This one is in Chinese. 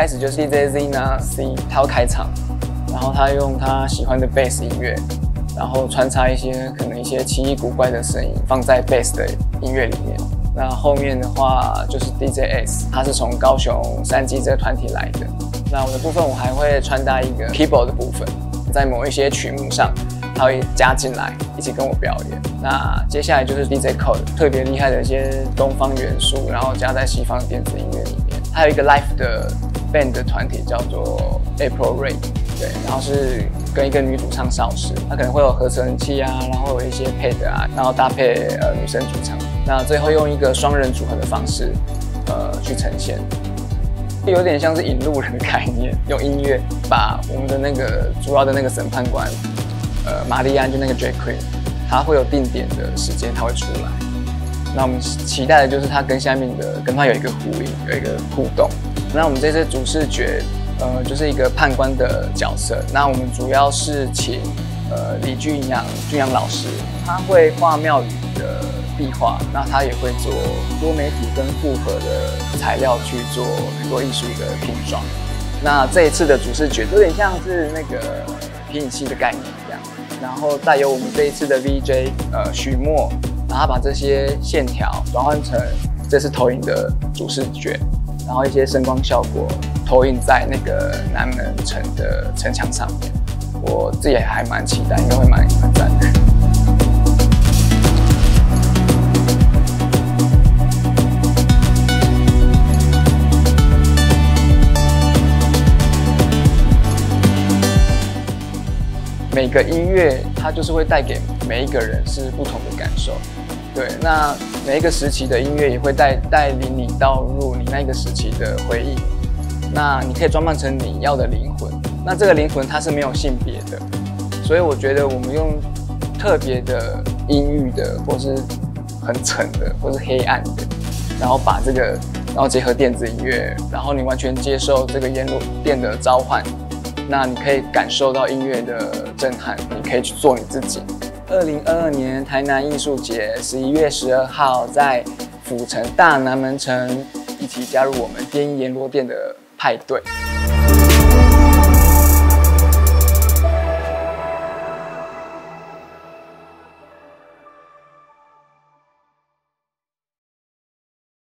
开始就是 DJZ 拿 C 他要开场，然后他用他喜欢的 bass 音乐，然后穿插一些可能一些奇异古怪的声音放在 bass 的音乐里面。那后面的话就是 DJS， 他是从高雄3G这个团体来的。那我的部分我还会穿搭一个 keyboard 的部分，在某一些曲目上。 他会加进来一起跟我表演。那接下来就是 DJ Code 特别厉害的一些东方元素，然后加在西方电子音乐里面。还有一个 live 的 band 的团体叫做 April Rain， 对，然后是跟一个女主唱少时，她可能会有合成器啊，然后有一些配的啊，然后搭配女生主唱。那最后用一个双人组合的方式，去呈现，有点像是引路人的概念，用音乐把我们的那个主要的那个审判官。 玛丽安就那个 Jack Queen， 他会有定点的时间，他会出来。那我们期待的就是他跟下面的跟他有一个呼应，有一个互动。那我们这次主视觉，就是一个判官的角色。那我们主要是请李俊阳老师，他会画庙宇的壁画，那他也会做多媒体跟复合的材料去做很多艺术的拼装。那这一次的主视觉有点像是那个。 皮影戏的概念这样，然后带有我们这一次的 VJ 许墨，然后把这些线条转换成这次投影的主视觉，然后一些声光效果投影在那个南门城的城墙上面，我自己也还蛮期待，应该会蛮赞的。每个音乐，它就是会带给每一个人是不同的感受，对。那每一个时期的音乐也会带领你到入你那个时期的回忆。那你可以装扮成你要的灵魂。那这个灵魂它是没有性别的，所以我觉得我们用特别的阴郁的，或是很沉的，或是黑暗的，然后把这个，然后结合电子音乐，然后你完全接受这个烟火电的召唤。 那你可以感受到音乐的震撼，你可以去做你自己。2022年台南艺术节11月12号在府城大南门城，一起加入我们滇一阎罗殿的派对。